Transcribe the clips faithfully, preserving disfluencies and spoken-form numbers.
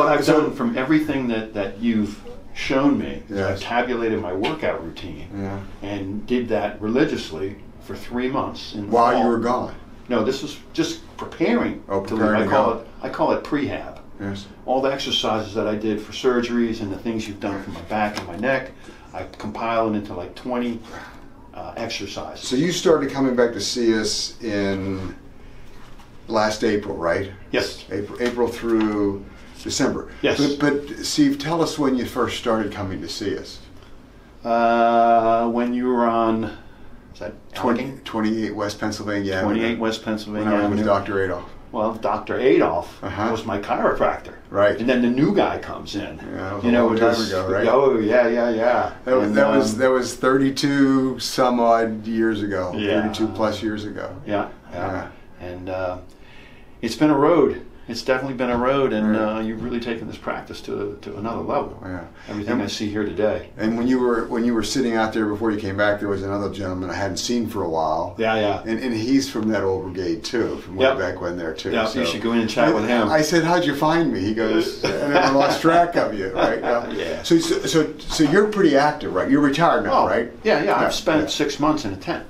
what I've so, done from everything that, that you've shown me, yes. I've tabulated my workout routine yeah. and did that religiously for three months. In While fall. you were gone? No, this was just preparing. Oh, preparing to leave. I call it, I call it prehab. Yes. All the exercises that I did for surgeries and the things you've done for my back and my neck, I compiled it into like twenty uh, exercises. So you started coming back to see us in last April, right? Yes. April, April through December. Yes. But, but Steve, tell us when you first started coming to see us. Uh, when you were on... Is that twenty, twenty-eight West Pennsylvania twenty-eight Avenue. West Pennsylvania When I was with Doctor Adolph. Well, Doctor Adolph uh-huh. was my chiropractor. Right. And then the new guy comes in. Yeah, that was a long time ago, right? Oh, yeah, yeah, yeah. That was, and, that, um, was, that was thirty-two some odd years ago, yeah. thirty-two plus years ago. Yeah, yeah. yeah. And uh, it's been a road. It's definitely been a road, and uh, you've really taken this practice to to another level. Yeah. Everything and, I see here today. And when you were when you were sitting out there before you came back, there was another gentleman I hadn't seen for a while. Yeah, yeah. And and he's from that old brigade too, from way yep. back when there too. Yeah, so you should go in and chat I, with him. I said, "How'd you find me?" He goes, "And I lost track of you." Right. Now. Yeah. So, so so so you're pretty active, right? You're retired now, oh, right? Yeah, yeah. I've yeah, spent yeah. six months in a tent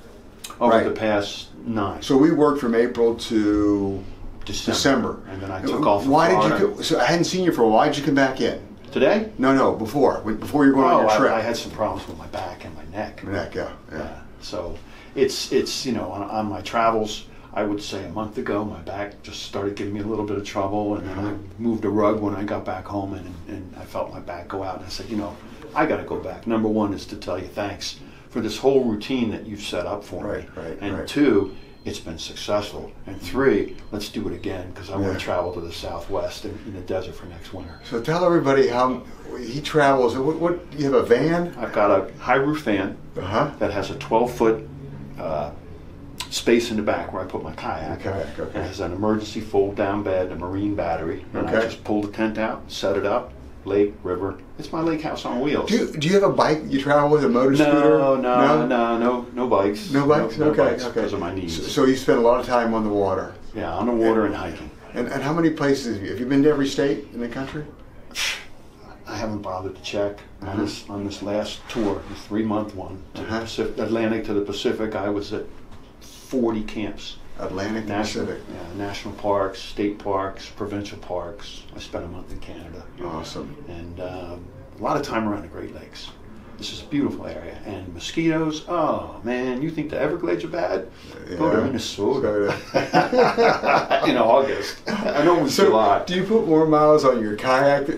over right. the past nine. So we worked from April to. December. December, and then I took off. Why did you? Co so I hadn't seen you for a while. Why did you come back in? Today? No, no, before. Before you were going oh, on your trip. I, I had some problems with my back and my neck. My neck, yeah, yeah. Uh, so it's it's you know on, on my travels, I would say a month ago, my back just started giving me a little bit of trouble, and mm-hmm. then I moved a rug when I got back home, and and I felt my back go out, and I said, you know, I got to go back. Number one is to tell you thanks for this whole routine that you've set up for right, me, right, and right. two. It's been successful, and three, let's do it again because I yeah. want to travel to the Southwest and in the desert for next winter. So tell everybody how he travels. What, what you have a van? I've got a high roof van uh-huh. that has a twelve foot uh, space in the back where I put my kayak. kayak okay. It has an emergency fold down bed, a marine battery, and okay. I just pull the tent out, set it up. Lake, river. It's my lake house on wheels. Do you, do you have a bike? You travel with a motor scooter? No, no, no, no, no, no bikes. No bikes? No, no okay, bikes okay. Because of my knees. So, so you spend a lot of time on the water? Yeah, on the water and, and hiking. And, and how many places have you, have you been to every state in the country? I haven't bothered to check. Uh-huh. on, this, on this last tour, the three month one, to uh-huh. the Pacific, Atlantic to the Pacific, I was at forty camps. Atlantic National, Pacific. Yeah, national parks, state parks, provincial parks. I spent a month in Canada. Awesome. And um, a lot of time around the Great Lakes. This is a beautiful area. And mosquitoes, oh man, you think the Everglades are bad? Yeah. Go to Minnesota in August. I know it's July. Do you put more miles on your kayak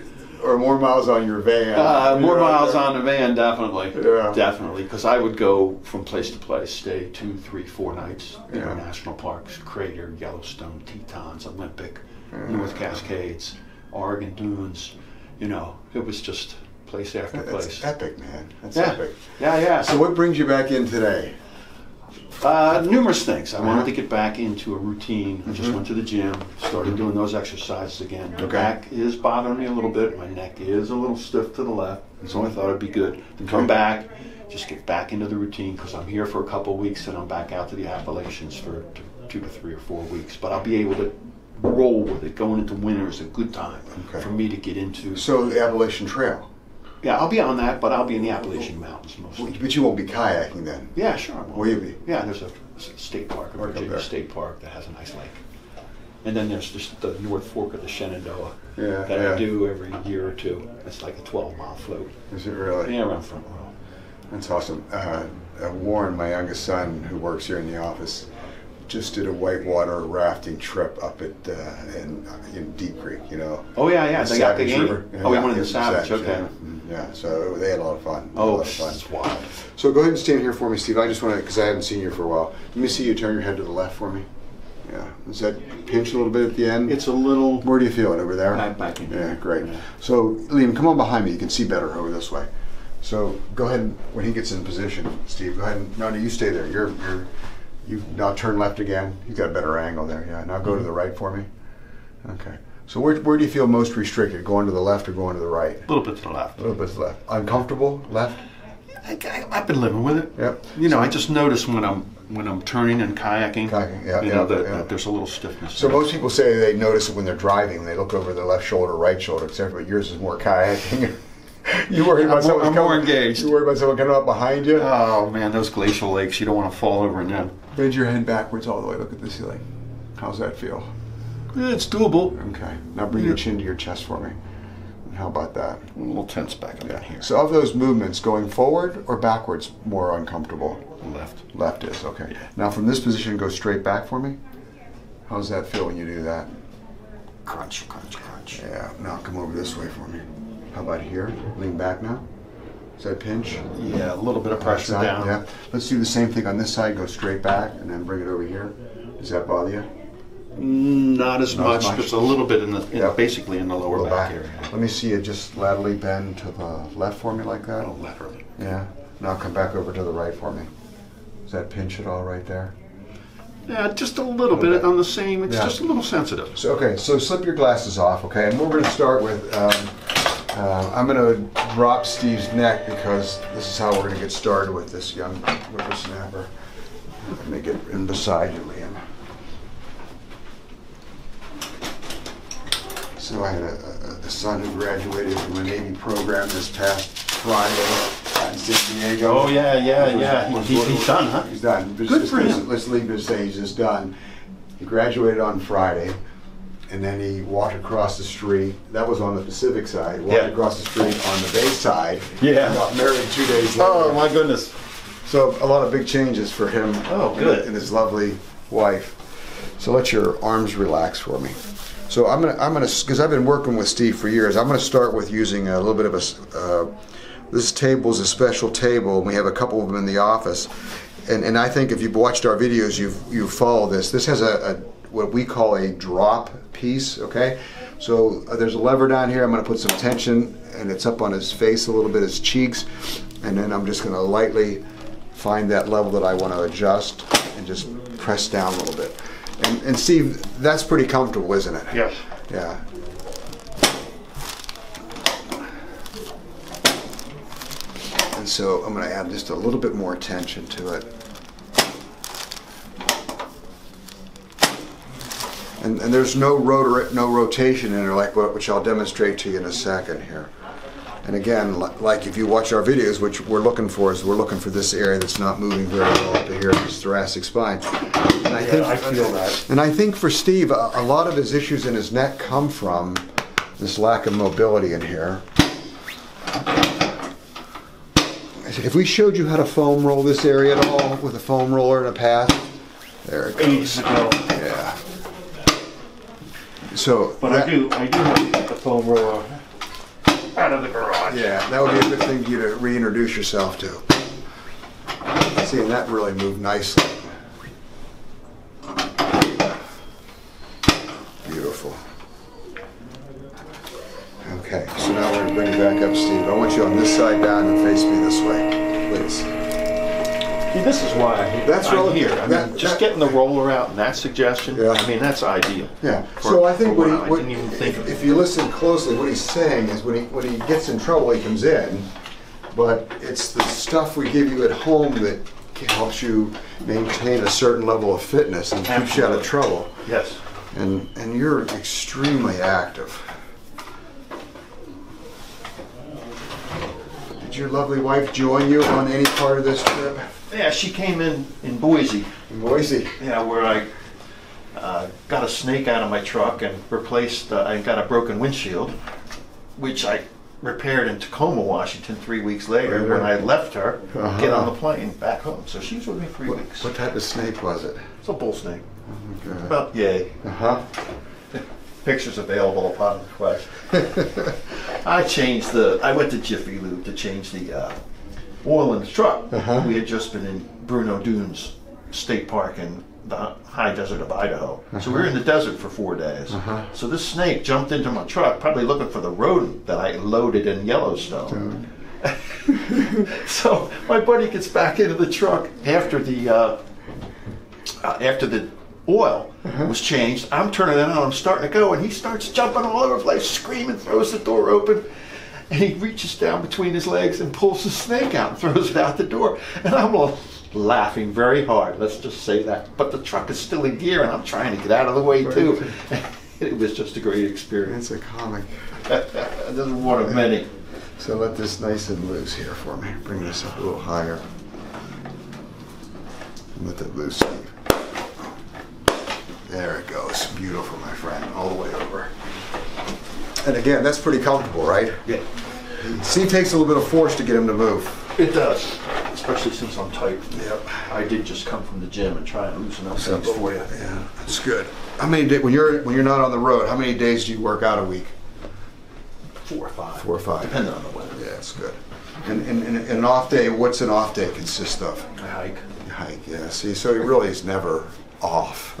or more miles on your van? Uh, more miles on the van, definitely. Yeah. Definitely, because I would go from place to place, stay two, three, four nights in yeah. national parks, Crater, Yellowstone, Tetons, Olympic, yeah. North Cascades, Oregon Dunes. You know, it was just place after place. That's epic, man. That's yeah. epic. Yeah, yeah. So what brings you back in today? Uh, numerous things. I uh-huh. wanted to get back into a routine. Mm-hmm. I just went to the gym, started mm-hmm. doing those exercises again. Okay. My back is bothering me a little bit. My neck is a little stiff to the left, mm-hmm. so I thought it'd be good to come back, just get back into the routine because I'm here for a couple weeks and I'm back out to the Appalachians for two to three or four weeks. But I'll be able to roll with it. Going into winter is a good time okay. for me to get into. So the Appalachian Trail. Yeah, I'll be on that, but I'll be in the Appalachian Mountains mostly. But you won't be kayaking then? Yeah, sure I won't. Will you be? Yeah, there's a state park, a Virginia state park that has a nice lake. And then there's just the North Fork of the Shenandoah yeah, that yeah. I do every year or two. It's like a twelve mile float. Is it really? Yeah, around Front Row. That's awesome. Uh, Warren, my youngest son, who works here in the office, just did a whitewater rafting trip up at uh, in, in Deep Creek, you know. Oh yeah, yeah. The they Savage got the river. Yeah, oh, we yeah, went to the Savage. Savage okay. Yeah. yeah, so they had a lot of fun. Oh, that's wild. So go ahead and stand here for me, Steve. I just want to, because I haven't seen you for a while. Let me see you turn your head to the left for me. Yeah. Does that pinch a little bit at the end? It's a little. Where do you feel it over there? Back, back in. Yeah, great. Yeah. So Liam, come on behind me. You can see better over this way. So go ahead and, when he gets in position, Steve. Go ahead. And, no, no, you stay there. You're. you're You now turn left again. You've got a better angle there. Yeah. Now go to the right for me. Okay. So where, where do you feel most restricted? Going to the left or going to the right? A little bit to the left. A little bit to the left. Uncomfortable? Left? I, I, I've been living with it. Yep. You know, so, I just notice when I'm when I'm turning and kayaking, kayaking yeah, you yeah, know, that, yeah. that there's a little stiffness. So there. Most people say they notice it when they're driving. They look over their left shoulder, right shoulder, et cetera. But yours is more kayaking. You worry about I'm someone more, coming, more engaged. You worry about someone coming up behind you. Oh man, those glacial lakes! You don't want to fall over in them. Bend your head backwards all the way. Look at the ceiling. How's that feel? It's doable. Okay. Now bring yeah. your chin to your chest for me. How about that? A little tense back up yeah. here. So of those movements, going forward or backwards, more uncomfortable? Left. Left is okay. Yeah. Now from this position, go straight back for me. How does that feel when you do that? Crunch, crunch, crunch. Yeah. Now come over this way for me. How about here? Lean back now. Is that a pinch? Yeah, a little bit of pressure down. Yeah. Let's do the same thing on this side. Go straight back and then bring it over here. Does that bother you? Not as Not much, much, just a little bit in the, in yeah. basically in the lower back, back area. Let me see you just laterally bend to the left for me like that. Oh, laterally. Yeah. Now come back over to the right for me. Does that pinch at all right there? Yeah, just a little okay. bit on the same. It's yeah. just a little sensitive. So, okay, so slip your glasses off, okay? And we're going to start with, um, uh, I'm going to drop Steve's neck because this is how we're going to get started with this young whippersnapper. Let me get in beside you, Liam. So I had a, a son who graduated from a Navy program this past Friday in San Diego. Oh yeah, yeah, was, yeah. Was, he, was, he's was, done, huh? He's done. Good just, for let's, him. Let's leave it as saying he's just done. He graduated on Friday, and then he walked across the street. That was on the Pacific side. Walked yeah. across the street on the Bay side. Yeah. Got married two days later. Oh my goodness. So a lot of big changes for him. Oh, good. And his lovely wife. So let your arms relax for me. So I'm gonna, I'm gonna, because I've been working with Steve for years. I'm gonna start with using a little bit of a. Uh, this table is a special table, and we have a couple of them in the office. And and I think if you've watched our videos, you've you follow this. This has a, a what we call a drop piece. Okay, so uh, there's a lever down here. I'm gonna put some tension, and it's up on his face a little bit, his cheeks, and then I'm just gonna lightly find that level that I want to adjust, and just press down a little bit. And, and Steve, that's pretty comfortable, isn't it? Yes. Yeah. And so I'm going to add just a little bit more tension to it. And, and there's no rotor, no rotation in it, like what, which I'll demonstrate to you in a second here. And again, like if you watch our videos, which we're looking for is we're looking for this area that's not moving very well up to here, his thoracic spine. And I, yeah, think, I feel that. And I think for Steve, a, a lot of his issues in his neck come from this lack of mobility in here. If we showed you how to foam roll this area at all with a foam roller and a pad, there it goes. Yeah. So. But that, I do, I do have a foam roller. Out of the garage. Yeah, that would be a good thing for you to reintroduce yourself to. See, and that really moved nicely. Beautiful. Okay, so now we're going to bring you back up, Steve. I want you on this side down and face me this way, please. See, this is why I, that's I'm relative. Here. I mean, that, just that, getting the roller out and that suggestion, yeah. I mean, that's ideal. Yeah. For, so I think what he, what, I even think if, if you listen closely, what he's saying is when he, when he gets in trouble, he comes in, but it's the stuff we give you at home that helps you maintain a certain level of fitness and Absolutely. keeps you out of trouble. Yes. And, and you're extremely active. Did your lovely wife join you on any part of this trip? Yeah, she came in in Boise. In Boise. Yeah, where I uh, got a snake out of my truck and replaced, uh, I got a broken windshield, which I repaired in Tacoma, Washington three weeks later right, right. when I left her uh-huh. get on the plane back home. So she was with me three what, weeks. What type of snake was it? It's a bull snake. Oh my God. About yay. Uh-huh. Pictures available upon request. I changed the, I went to Jiffy Lube to change the uh, oil in the truck. Uh-huh. We had just been in Bruno Dunes State Park in the high desert of Idaho. Uh-huh. So we were in the desert for four days. Uh-huh. So this snake jumped into my truck, probably looking for the rodent that I loaded in Yellowstone. Uh-huh. So my buddy gets back into the truck after the uh, uh, after the oil uh-huh. was changed. I'm turning it on. I'm starting to go, and he starts jumping all over the place, screaming, throws the door open. and he reaches down between his legs and pulls the snake out and throws it out the door. And I'm all laughing very hard, let's just say that. But the truck is still in gear and I'm trying to get out of the way too. It was just a great experience. It's a comic. This is one of many. So let this nice and loose here for me. Bring this up a little higher. And let that loose, Steve. There it goes. Beautiful, my friend. All the way over. And again, that's pretty comfortable, right? Yeah. See, takes a little bit of force to get him to move. It does. Especially since I'm tight. Yep. I did just come from the gym and try and loosen up things for you. Yeah, that's good. How many days, when you're, when you're not on the road, how many days do you work out a week? Four or five. Four or five. Depending on the weather. Yeah, that's good. And, and, and an off day, what's an off day consist of? I hike. You hike, yeah. See, so he really is never off.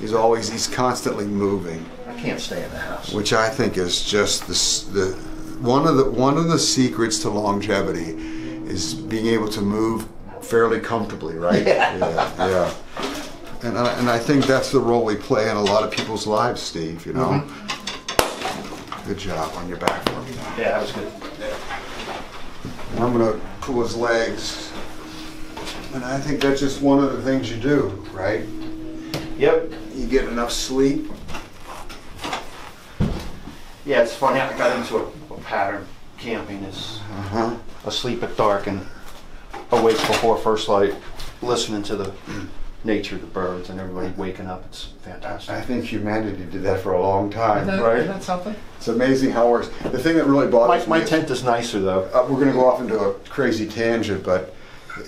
He's always, he's constantly moving. I can't stay in the house. Which I think is just the, the, one of the, one of the secrets to longevity is being able to move fairly comfortably, right? Yeah. Yeah, yeah. And, I, and I think that's the role we play in a lot of people's lives, Steve, you know? Mm-hmm. Good job on your back for me. Yeah, that was good. Yeah. I'm going to pull his legs. And I think that's just one of the things you do, right? Yep. You get enough sleep. Yeah, it's funny. I got into a, a pattern. Camping is uh-huh. asleep at dark and awake before first light, listening to the nature, the birds, and everybody waking up. It's fantastic. I think humanity did that for a long time, isn't that, right? Isn't that something? It's amazing how it works. The thing that really bothers my, me... My tent is, is nicer, though. Uh, we're going to go off into a crazy tangent, but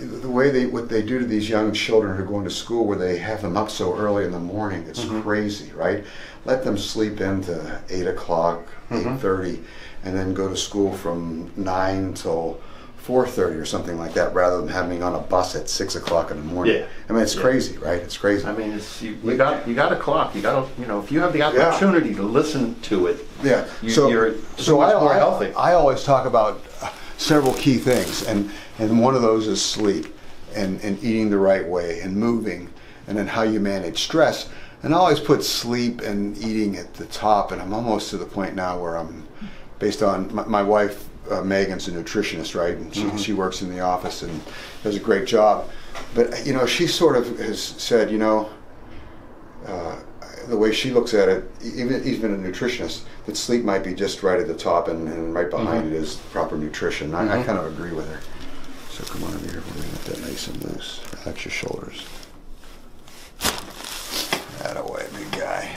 the way they, what they do to these young children who are going to school, where they have them up so early in the morning, it's mm-hmm. crazy, right? Let them sleep in to eight o'clock, mm-hmm. eight thirty, and then go to school from nine till four thirty or something like that, rather than having on a bus at six o'clock in the morning. Yeah. I mean, it's yeah. crazy, right? It's crazy. I mean, it's, you, you got you got a clock. You got a, you know, if you have the opportunity yeah. to listen to it, yeah. You, so you're so I, more I, healthy. I always talk about several key things, and and one of those is sleep, and and eating the right way, and moving, and then how you manage stress. And I always put sleep and eating at the top. And I'm almost to the point now where I'm, based on my, my wife. Uh, Megan's a nutritionist, right? And she, mm-hmm. she works in the office and does a great job. But, you know, she sort of has said, you know, uh, the way she looks at it, even even a nutritionist, that sleep might be just right at the top, and, and right behind mm-hmm. it is proper nutrition. Mm-hmm. I, I kind of agree with her. So come on over here. We're going to let that nice and loose. Relax your shoulders. That way, big guy.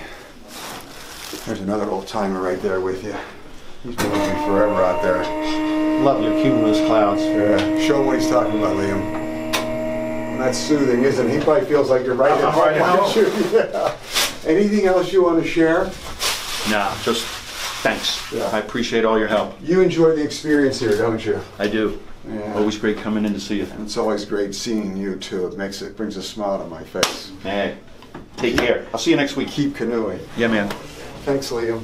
There's another old timer right there with you. He's been with me forever out there. Love your cumulus clouds. Yeah. Show him what he's talking about, Liam. And that's soothing, isn't it? He probably feels like you're right in front of you. Yeah. Anything else you want to share? Nah, just thanks. Yeah. I appreciate all your help. You enjoy the experience here, don't you? I do. Yeah. Always great coming in to see you. And it's always great seeing you too. It makes it brings a smile to my face. Hey, take care. I'll see you next week. Keep canoeing. Yeah, man. Thanks, Liam.